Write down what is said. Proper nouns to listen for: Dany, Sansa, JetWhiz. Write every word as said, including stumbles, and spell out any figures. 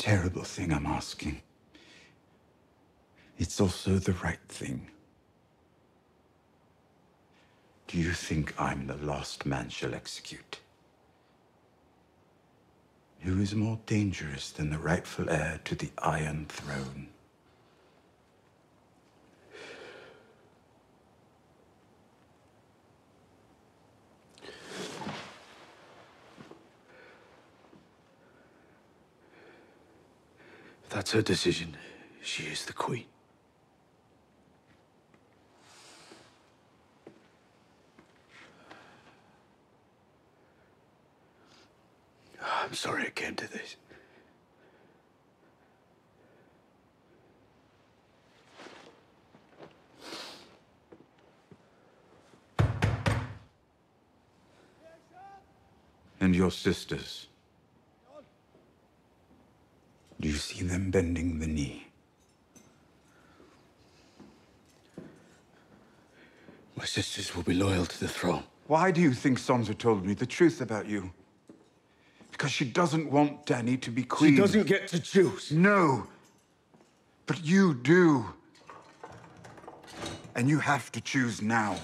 terrible thing I'm asking. It's also the right thing. Do you think I'm the last man she'll execute? Who is more dangerous than the rightful heir to the Iron Throne? That's her decision. She is the queen. I'm sorry it came to this. And your sisters? Do you see them bending the knee? My sisters will be loyal to the throne. Why do you think Sansa told me the truth about you? Because she doesn't want Dany to be queen. She doesn't get to choose. No, but you do. And you have to choose now.